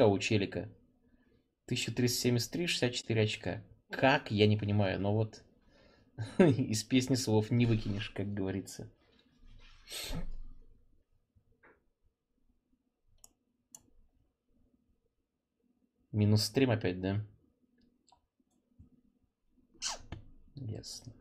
очка у челика. 1373, 64 очка. Как? Я не понимаю, но вот из песни слов не выкинешь, как говорится. Минус стрим опять, да? Ясно.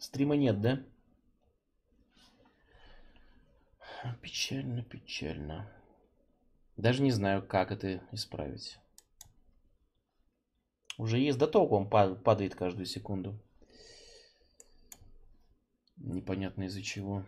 Стрима нет, да? Печально, печально. Даже не знаю, как это исправить. Уже есть даток, он падает каждую секунду. Непонятно из-за чего.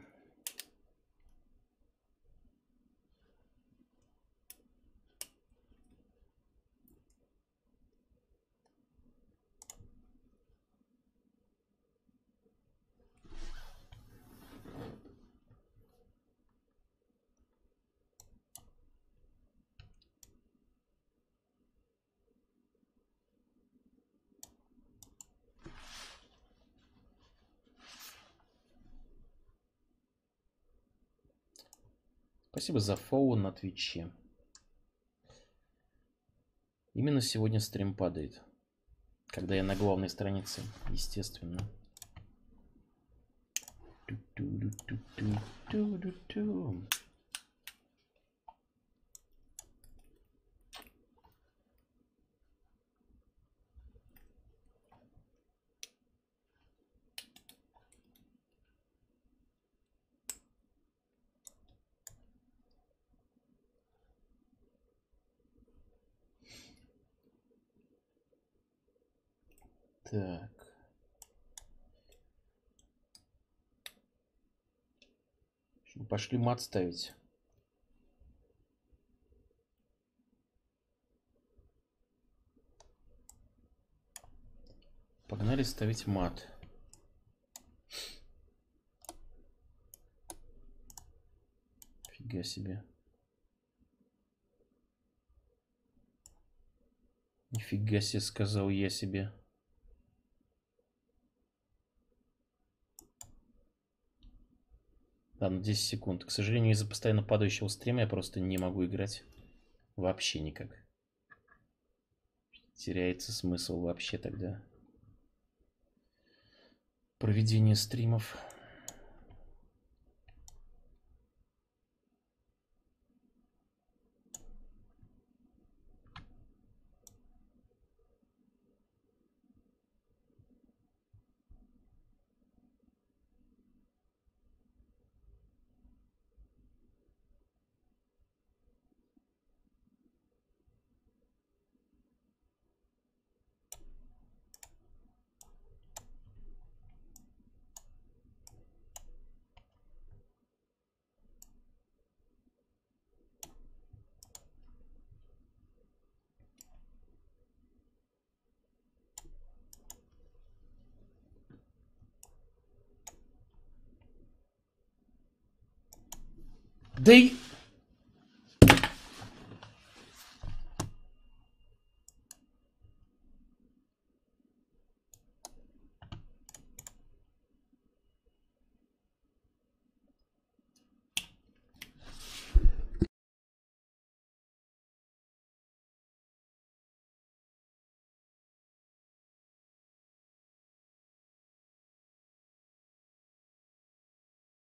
Спасибо за фоллоу на Твиче. Именно сегодня стрим падает. Когда я на главной странице, естественно. Так. Пошли мат ставить. Погнали ставить мат. Фига себе. Нифига себе, сказал я себе. Ладно, 10 секунд. К сожалению, из-за постоянно падающего стрима я просто не могу играть вообще никак. Теряется смысл вообще тогда проведение стримов. they